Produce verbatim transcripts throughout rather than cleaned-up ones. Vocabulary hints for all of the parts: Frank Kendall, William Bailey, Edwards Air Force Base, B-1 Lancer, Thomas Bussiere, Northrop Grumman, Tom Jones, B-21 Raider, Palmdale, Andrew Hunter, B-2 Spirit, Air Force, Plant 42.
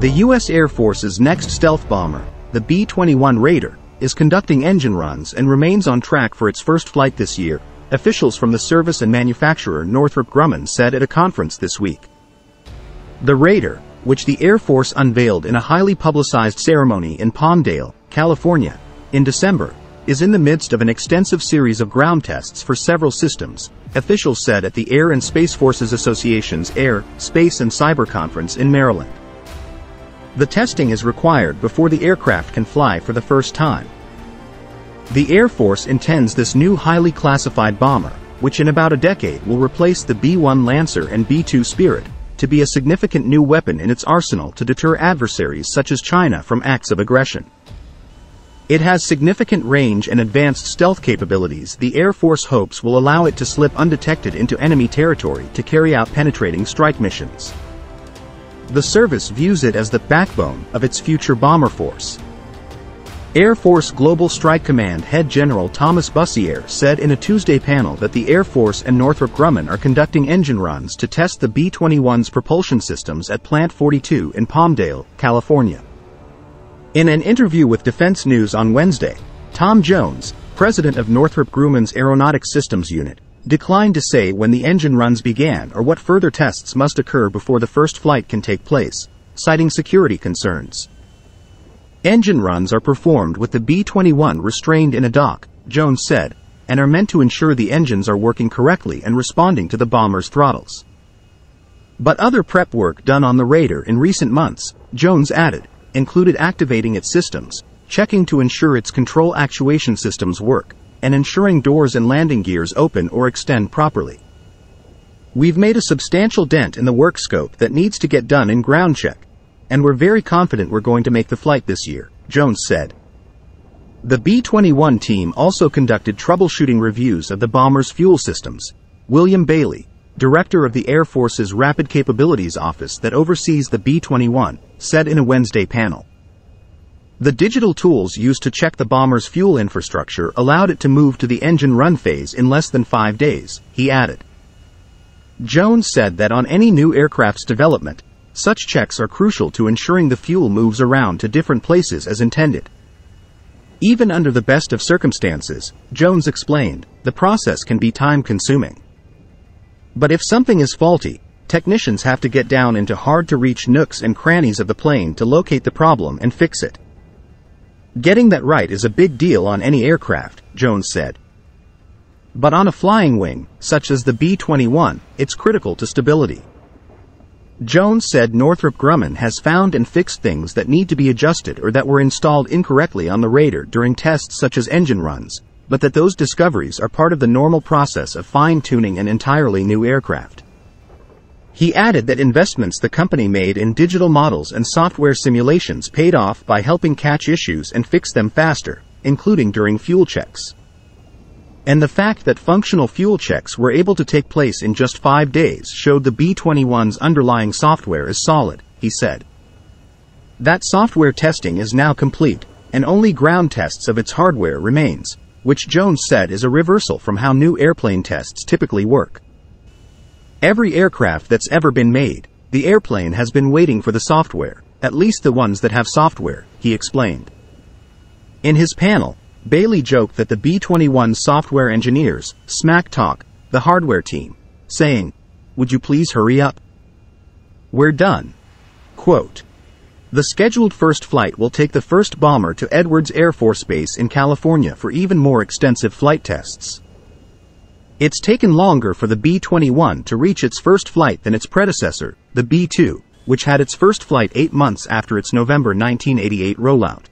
The U S Air Force's next stealth bomber, the B twenty-one Raider, is conducting engine runs and remains on track for its first flight this year, officials from the service and manufacturer Northrop Grumman said at a conference this week. The Raider, which the Air Force unveiled in a highly publicized ceremony in Palmdale, California, in December, is in the midst of an extensive series of ground tests for several systems, officials said at the Air and Space Forces Association's Air, Space and Cyber Conference in Maryland. The testing is required before the aircraft can fly for the first time. The Air Force intends this new highly classified bomber, which in about a decade will replace the B one Lancer and B two Spirit, to be a significant new weapon in its arsenal to deter adversaries such as China from acts of aggression. It has significant range and advanced stealth capabilities the Air Force hopes will allow it to slip undetected into enemy territory to carry out penetrating strike missions. The service views it as the backbone of its future bomber force. Air Force Global Strike Command Head General Thomas Bussiere said in a Tuesday panel that the Air Force and Northrop Grumman are conducting engine runs to test the B twenty-one's propulsion systems at Plant forty-two in Palmdale, California. In an interview with Defense News on Wednesday, Tom Jones, president of Northrop Grumman's Aeronautics Systems Unit, declined to say when the engine runs began or what further tests must occur before the first flight can take place, citing security concerns. Engine runs are performed with the B twenty-one restrained in a dock, Jones said, and are meant to ensure the engines are working correctly and responding to the bomber's throttles. But other prep work done on the Raider in recent months, Jones added, included activating its systems, checking to ensure its control actuation systems work, and ensuring doors and landing gears open or extend properly. "We've made a substantial dent in the work scope that needs to get done in ground check, and we're very confident we're going to make the flight this year," Jones said. The B twenty-one team also conducted troubleshooting reviews of the bomber's fuel systems. William Bailey, director of the Air Force's Rapid Capabilities Office that oversees the B twenty-one, said in a Wednesday panel. The digital tools used to check the bomber's fuel infrastructure allowed it to move to the engine run phase in less than five days, he added. Jones said that on any new aircraft's development, such checks are crucial to ensuring the fuel moves around to different places as intended. "Even under the best of circumstances," Jones explained, "the process can be time-consuming. But if something is faulty, technicians have to get down into hard-to-reach nooks and crannies of the plane to locate the problem and fix it. Getting that right is a big deal on any aircraft," Jones said. "But on a flying wing, such as the B twenty-one, it's critical to stability." Jones said Northrop Grumman has found and fixed things that need to be adjusted or that were installed incorrectly on the Raider during tests such as engine runs, but that those discoveries are part of the normal process of fine-tuning an entirely new aircraft. He added that investments the company made in digital models and software simulations paid off by helping catch issues and fix them faster, including during fuel checks. And the fact that functional fuel checks were able to take place in just five days showed the B twenty-one's underlying software is solid, he said. That software testing is now complete, and only ground tests of its hardware remains, which Jones said is a reversal from how new airplane tests typically work. "Every aircraft that's ever been made, the airplane has been waiting for the software, at least the ones that have software," he explained. In his panel, Bailey joked that the B twenty-one software engineers smack talk the hardware team, saying, "Would you please hurry up? We're done." Quote, "The scheduled first flight will take the first bomber to Edwards Air Force Base in California for even more extensive flight tests. It's taken longer for the B twenty-one to reach its first flight than its predecessor, the B two, which had its first flight eight months after its November nineteen eighty-eight rollout."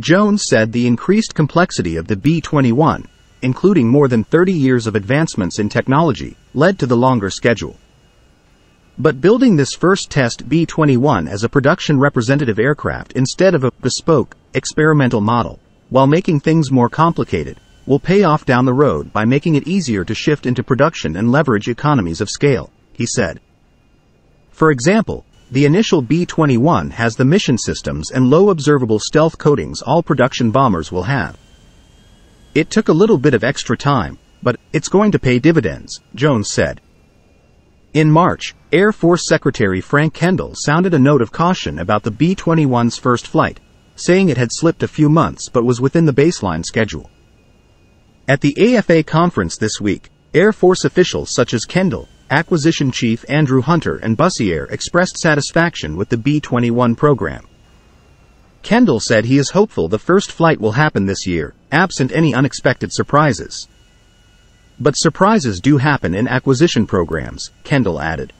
Jones said the increased complexity of the B twenty-one, including more than thirty years of advancements in technology, led to the longer schedule. But building this first test B twenty-one as a production representative aircraft instead of a bespoke, experimental model, while making things more complicated, will pay off down the road by making it easier to shift into production and leverage economies of scale, he said. For example, the initial B twenty-one has the mission systems and low observable stealth coatings all production bombers will have. "It took a little bit of extra time, but it's going to pay dividends," Jones said. In March, Air Force Secretary Frank Kendall sounded a note of caution about the B twenty-one's first flight, saying it had slipped a few months but was within the baseline schedule. At the A F A conference this week, Air Force officials such as Kendall, Acquisition Chief Andrew Hunter and Bussiere expressed satisfaction with the B twenty-one program. Kendall said he is hopeful the first flight will happen this year, absent any unexpected surprises. But surprises do happen in acquisition programs, Kendall added.